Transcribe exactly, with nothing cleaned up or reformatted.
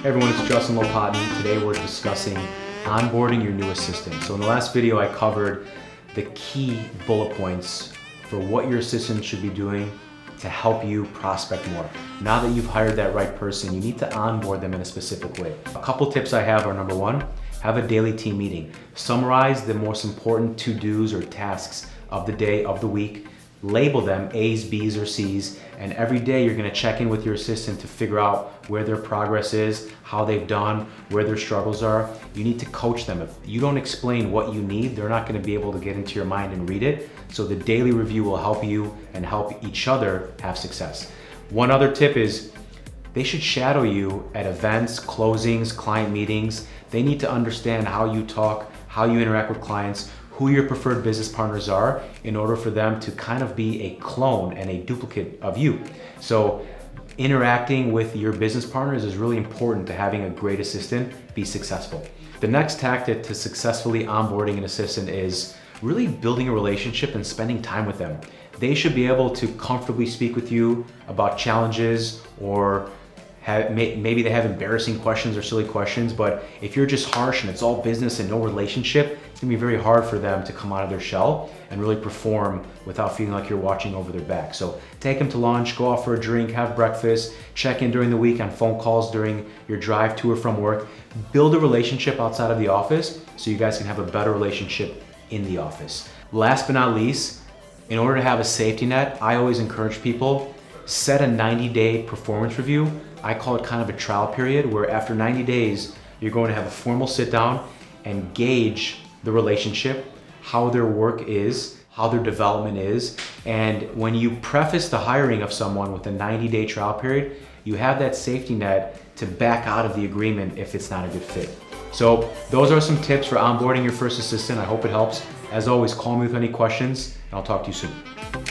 Hey everyone, it's Justin Lopatin. Today we're discussing onboarding your new assistant. So in the last video I covered the key bullet points for what your assistant should be doing to help you prospect more. Now that you've hired that right person, you need to onboard them in a specific way. A couple tips I have are, number one, have a daily team meeting. Summarize the most important to-dos or tasks of the day, of the week. Label them A's, B's, or C's, and every day you're gonna check in with your assistant to figure out where their progress is, how they've done, where their struggles are. You need to coach them. If you don't explain what you need, they're not gonna be able to get into your mind and read it. So the daily review will help you and help each other have success. One other tip is they should shadow you at events, closings, client meetings. They need to understand how you talk, how you interact with clients, who your preferred business partners are, in order for them to kind of be a clone and a duplicate of you. So interacting with your business partners is really important to having a great assistant be successful. The next tactic to successfully onboarding an assistant is really building a relationship and spending time with them. They should be able to comfortably speak with you about challenges, or Have, maybe they have embarrassing questions or silly questions, but if you're just harsh and it's all business and no relationship, it's gonna be very hard for them to come out of their shell and really perform without feeling like you're watching over their back. So take them to lunch, go out for a drink, have breakfast, check in during the week on phone calls during your drive to or from work. Build a relationship outside of the office so you guys can have a better relationship in the office. Last but not least, in order to have a safety net, I always encourage people, set a ninety day performance review. I call it kind of a trial period, where after ninety days, you're going to have a formal sit down and gauge the relationship, how their work is, how their development is. And when you preface the hiring of someone with a ninety day trial period, you have that safety net to back out of the agreement if it's not a good fit. So those are some tips for onboarding your first assistant. I hope it helps. As always, call me with any questions and I'll talk to you soon.